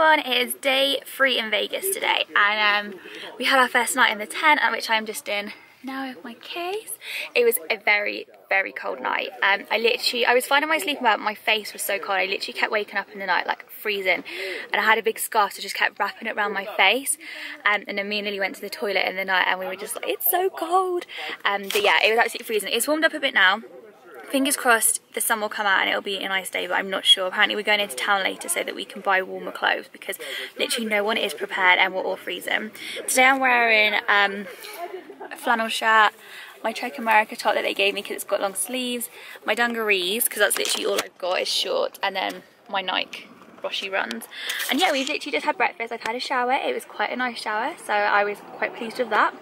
everyone, it is day 3 in Vegas today, and we had our first night in the tent, which I'm just in now with my case. It was a very cold night. I was finding my sleeping bag, my face was so cold, I literally kept waking up in the night like freezing, and I had a big scarf, so I just kept wrapping it around my face, and then me and Lily went to the toilet in the night and we were just like, it's so cold. But yeah, it was absolutely freezing. It's warmed up a bit now. Fingers crossed the sun will come out and it'll be a nice day, but I'm not sure. Apparently we're going into town later so that we can buy warmer clothes, because literally no one is prepared and we're all freezing. Today I'm wearing a flannel shirt, my Trek America top that they gave me because it's got long sleeves, my dungarees, because that's literally all I've got is short, and then my Nike Roshi runs. And yeah, we've literally just had breakfast. I've had a shower. It was quite a nice shower, so I was quite pleased with that.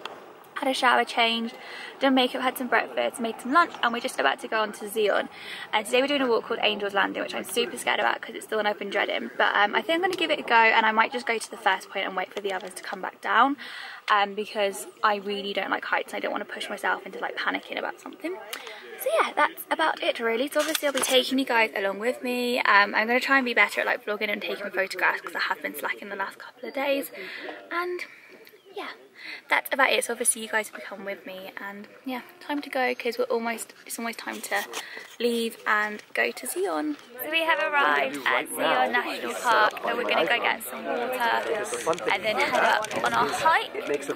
Had a shower, changed, done makeup, had some breakfast, made some lunch, and we're just about to go on to Zion. And today we're doing a walk called Angel's Landing, which I'm super scared about because it's the one I've been dreading. But I think I'm going to give it a go, and I might just go to the first point and wait for the others to come back down, because I really don't like heights and I don't want to push myself into like panicking about something. So yeah, that's about it really. So obviously I'll be taking you guys along with me. I'm going to try and be better at like vlogging and taking photographs because I have been slacking the last couple of days. And yeah, that's about it. So obviously you guys will come with me, and yeah, time to go because it's almost time to leave and go to Zion. So we have arrived at Zion National Park, and we're going to go get some water and then head up on our hike, which is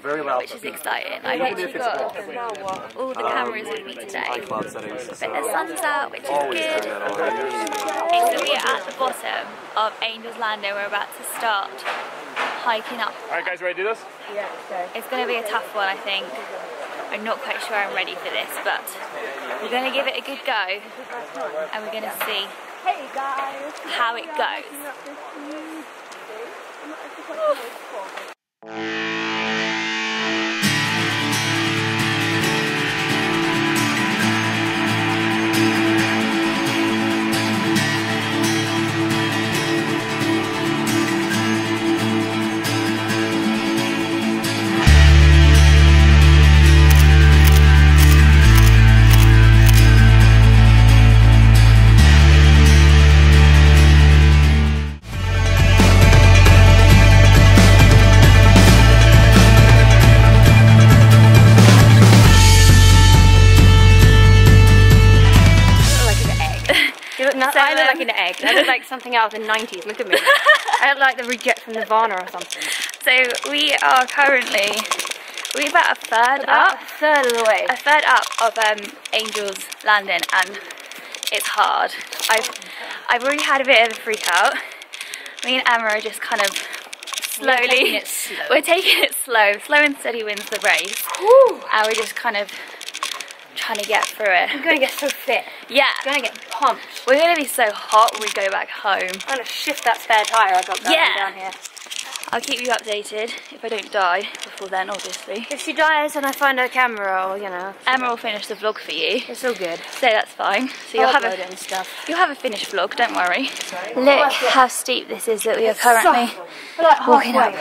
exciting. I've actually got all the cameras with me today, but the sun's out, which is good. So we are at the bottom of Angel's Landing. We're about to start hiking up. Alright guys, ready to do this? Yeah, okay. It's going to be a tough one, I think. I'm not quite sure I'm ready for this, but we're going to give it a good go, and we're going to see how it goes. I look like an egg. I look like something out of the 90s. Look at me. I look like the reject from Nirvana or something. So we are currently, we're about a third of the way. A third up of Angel's Landing, and it's hard. I've already had a bit of a freak out. Me and Emma are just kind of slowly. We're taking it slow. Slow and steady wins the race. Ooh. And we're just kind of trying to get through it. I'm going to get so fit. Yeah. I'm going to get pumped. We're going to be so hot when we go back home. I'm going to shift that spare tyre I got down here. I'll keep you updated if I don't die before then, obviously. If she dies and I find her camera, or you know. Emma will finish the vlog for you. It's all good. So that's fine. So you'll have a finished vlog, don't worry. Look how steep this is that we are currently walking up.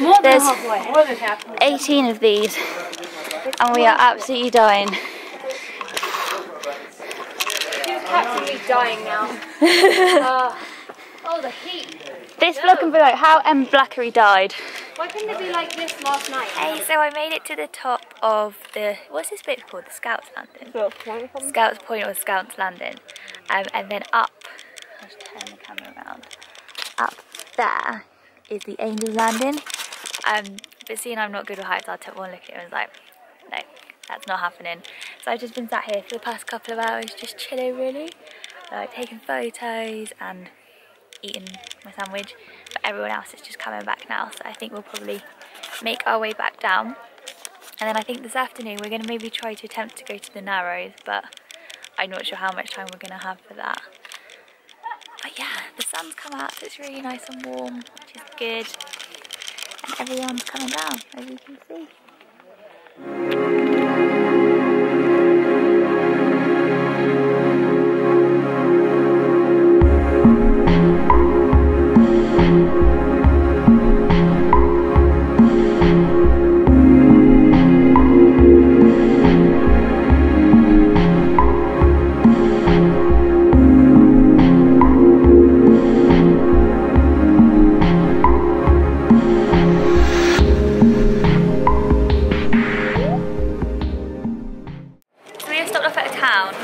More than halfway. There's 18 of these and we are absolutely dying. Absolutely dying now. Oh, the heat. This vlog can be like how M. Blackery died. Why couldn't it be like this last night? Hey, so I made it to the top of the, what's this bit called? The Scouts Landing. Scouts Point or Scouts Landing. And then up, I'll just turn the camera around. Up there is the Angel's Landing. But seeing I'm not good with heights, I took one look at it and was like, no, that's not happening. So I've just been sat here for the past couple of hours just chilling really, like taking photos and eating my sandwich, but everyone else is just coming back now, so I think we'll probably make our way back down, and then I think this afternoon we're going to maybe try to attempt to go to the Narrows, but I'm not sure how much time we're going to have for that. But yeah, the sun's come out, so it's really nice and warm, which is good, and everyone's coming down as you can see.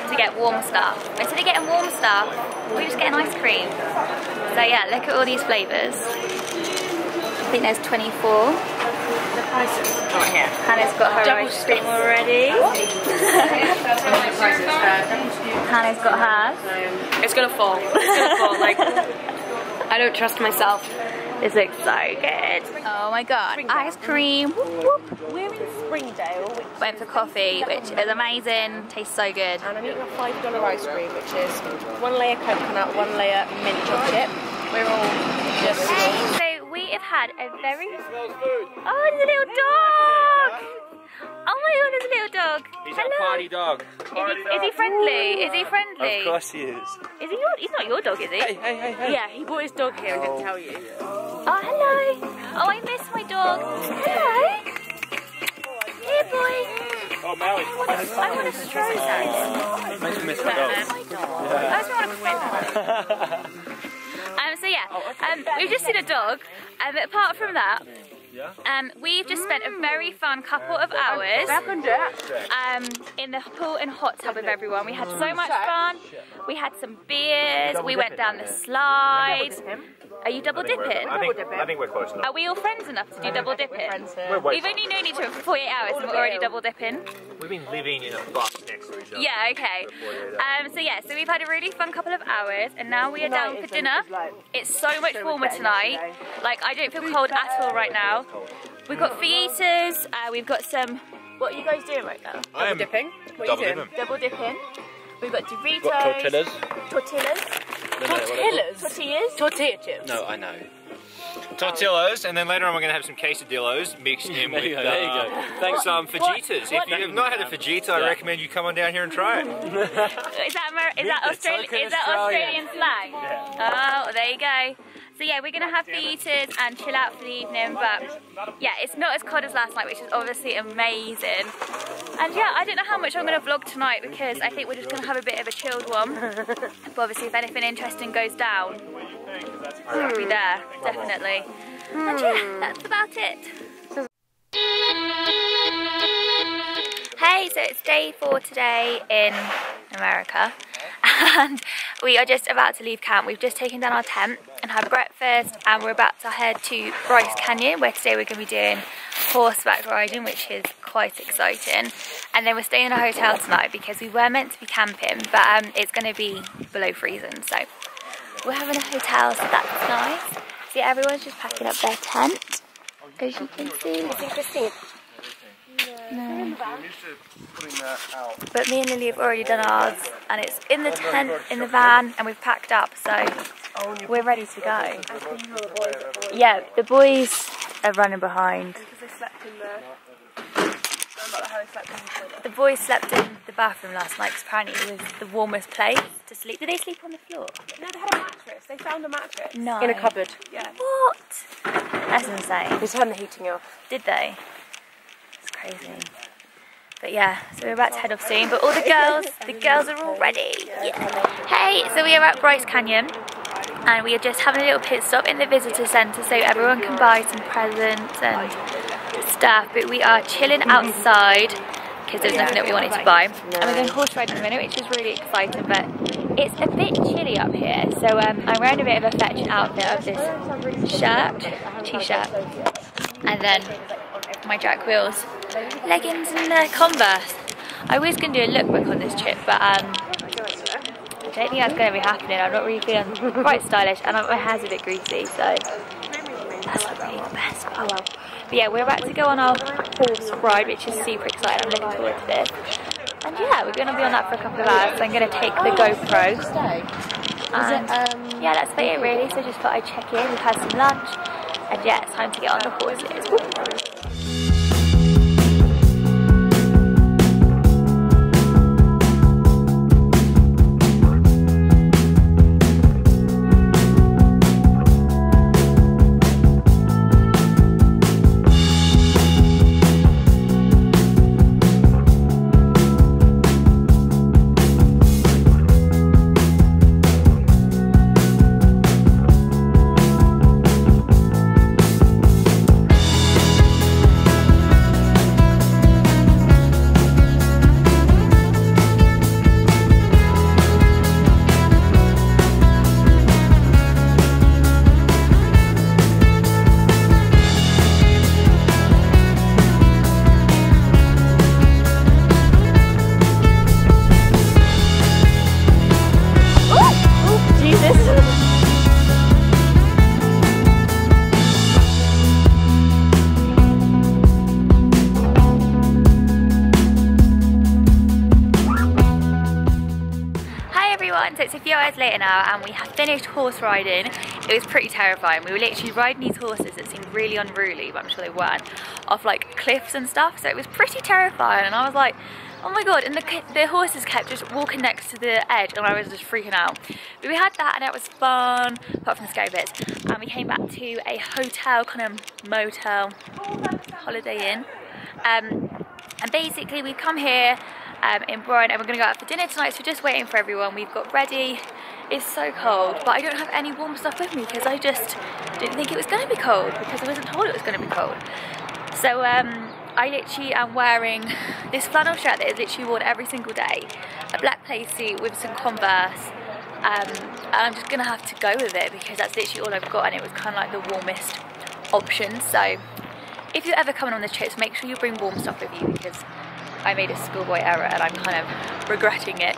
to get warm stuff. Instead of getting warm stuff, we were just getting ice cream. So yeah, look at all these flavours. I think there's 24. The price is not here. Hannah's got her double stream already. Hannah's got hers. It's gonna fall. It's gonna fall. Like, I don't trust myself. This looks so good. Oh my god, Springdale. Ice cream. Whoop, whoop. We're in Springdale. Which went for coffee, which is amazing. Tastes so good. And I'm eating a $5 ice cream, which is one layer coconut, one layer mint chocolate. We're all just... So we have had a very... Oh, there's a little dog! Oh my god, there's a little dog. He's a party dog. Is he friendly? Is he friendly? Of course he is. Is he your... He's not your dog, is he? Hey, hey, hey, hey. Yeah, he brought his dog here and didn't tell you. Oh, hello! Oh, I miss my dog. Hello! Here, boy! Oh, Maui. I want to stroll that. I just miss my dog. I just want to cry. So yeah, we've just seen a dog, but apart from that, we've just spent a very fun couple of hours in the pool and hot tub with everyone. We had so much fun. We had some beers. We went down the slide. Are you double dipping? I think we're close enough. Are we all friends enough to do double dipping? We've only known each other for 48 hours and we're already double dipping. We've been living in a box next to each other. Yeah, okay. So yeah, so we've had a really fun couple of hours and now we are down for dinner. It's so much warmer tonight. Like, I don't feel cold at all right now. We've got fajitas, we've got some... What are you guys doing right now? Double dipping. What are you doing? Double dipping. We've got Doritos. We've got tortillas. Tortillas? Tortillas? Tortilla chips. No, I know. Tortillas, and then later on we're going to have some quesadillos mixed in with some fajitas. If you have not had a fajita, I recommend you come on down here and try it. Is that Australian slang? Yeah. Oh, there you go. So yeah, we're going to have fajitas and chill out for the evening, but yeah, it's not as cold as last night, which is obviously amazing. And yeah, I don't know how much I'm going to vlog tonight because I think we're just going to have a bit of a chilled one. But obviously if anything interesting goes down, I'll be there, definitely. And yeah, that's about it. Hey, so it's day 4 today in America. And we are just about to leave camp. We've just taken down our tent and had breakfast and we're about to head to Bryce Canyon, where today we're going to be doing horseback riding, which is quite exciting. And then we're staying in a hotel tonight because we were meant to be camping, but it's going to be below freezing, so we're having a hotel, so that's nice. So yeah, everyone's just packing up their tent, as you can see. No. But me and Lily have already done ours, and it's in the tent, in the van, and we've packed up, so we're ready to go. Yeah, the boys are running behind. The boys slept in the bathroom last night because apparently it was the warmest place to sleep. Did they sleep on the floor? No, they had a mattress. They found a mattress. No. In a cupboard. Yeah. What? That's insane. They turned the heating off. Did they? Crazy. But yeah, so we're about to head off soon, but all the girls are all ready. Yeah. Hey, so we are at Bryce Canyon and we are just having a little pit stop in the visitor centre so everyone can buy some presents and stuff, but we are chilling outside because there's nothing that we wanted to buy. And we're going horse riding in a minute, which is really exciting, but it's a bit chilly up here, so I'm wearing a bit of a fetching outfit of this shirt, t-shirt, and then my Jack Wheels leggings and their Converse. I was going to do a lookbook on this trip, but I don't think that's going to be happening. I'm not really feeling quite stylish, and my hair's a bit greasy, so that's not really the best. Oh well. But yeah, we're about to go on our horse ride, which is super exciting. I'm looking forward to this. And yeah, we're going to be on that for a couple of hours. So I'm going to take the GoPro. Yeah, that's about it really. So just thought I'd check in. We've had some lunch, and yeah, it's time to get on the horses. Woo. Hi everyone, so it's a few hours later now and we have finished horse riding. It was pretty terrifying. We were literally riding these horses that seemed really unruly, but I'm sure they weren't, off like cliffs and stuff, so it was pretty terrifying. And I was like, oh my god, and the horses kept just walking next to the edge and I was just freaking out. But we had that and it was fun, apart from the scary bits. And we came back to a hotel, kind of motel, Holiday Inn. And basically we've come here in Brighton, and we're going to go out for dinner tonight, so we're just waiting for everyone. We've got ready. It's so cold, but I don't have any warm stuff with me because I just didn't think it was going to be cold because I wasn't told it was going to be cold. So I literally am wearing this flannel shirt that is literally worn every single day, a black play suit with some Converse, and I'm just going to have to go with it because that's literally all I've got, and it was kind of like the warmest option. So if you're ever coming on the trips, make sure you bring warm stuff with you because I made a schoolboy error and I'm kind of regretting it.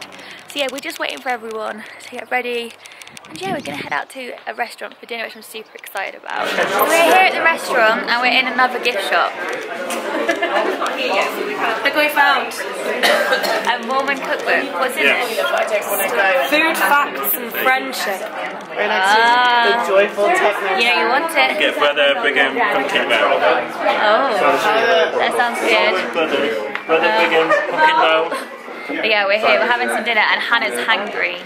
So yeah, we're just waiting for everyone to get ready. And yeah, we're gonna head out to a restaurant for dinner, which I'm super excited about. So we're here at the restaurant and we're in another gift shop. Look what we found. A Mormon cookbook. What's in it? Food, facts and friendship. The joyful technology. You know you want it. Get further, begin, pumpkin barrel. Oh, that sounds good. But yeah, we're here, we're having some dinner and Hannah's hangry.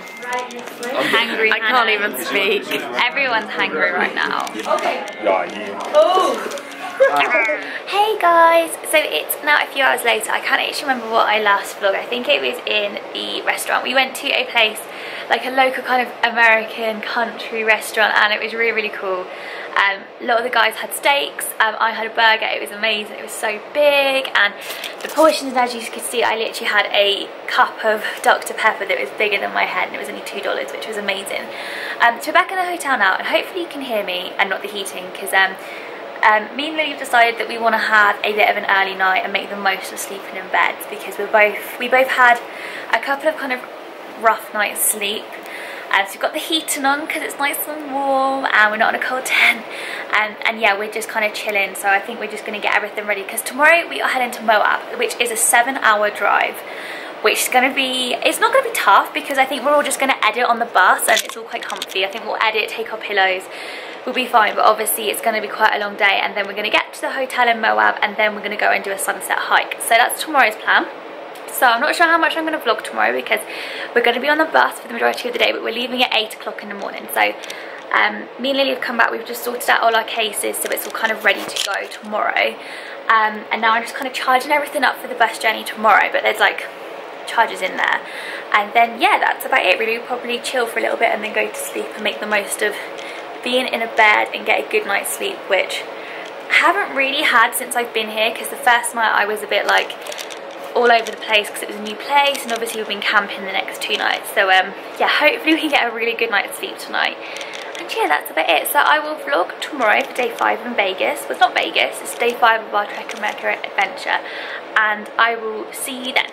Hangry I Hannah. Can't even speak. Everyone's hangry right now. Hey guys, so it's now a few hours later. I can't actually remember what I last vlogged. I think it was in the restaurant. We went to a place, like a local kind of American country restaurant, and it was really, really cool. A lot of the guys had steaks, I had a burger, it was amazing, it was so big, and the portions, as you could see, I literally had a cup of Dr Pepper that was bigger than my head, and it was only $2, which was amazing. So we're back in the hotel now, and hopefully you can hear me, and not the heating, because me and Lily have decided that we want to have a bit of an early night and make the most of sleeping in bed, because we both had a couple of kind of rough night's sleep. So we've got the heating on because it's nice and warm and we're not in a cold tent, and yeah, we're just kind of chilling. So I think we're just going to get everything ready because tomorrow we are heading to Moab, which is a 7-hour drive, which is going to be, it's not going to be tough because I think we're all just going to edit on the bus and it's all quite comfy. I think we'll edit, take our pillows, we'll be fine, but obviously it's going to be quite a long day, and then we're going to get to the hotel in Moab and then we're going to go and do a sunset hike. So that's tomorrow's plan. So I'm not sure how much I'm going to vlog tomorrow because we're going to be on the bus for the majority of the day, but we're leaving at 8 o'clock in the morning. So me and Lily have come back, we've just sorted out all our cases, so it's all kind of ready to go tomorrow. And now I'm just kind of charging everything up for the bus journey tomorrow, but there's like charges in there. And then yeah, that's about it really. We'll probably chill for a little bit and then go to sleep and make the most of being in a bed and get a good night's sleep, which I haven't really had since I've been here, because the first night I was a bit like all over the place because it was a new place, and obviously we've been camping the next 2 nights. So yeah, hopefully we can get a really good night's sleep tonight. And yeah, that's about it. So I will vlog tomorrow for day 5 in Vegas. Well, it's not Vegas, it's day 5 of our Trek America adventure, and I will see you then.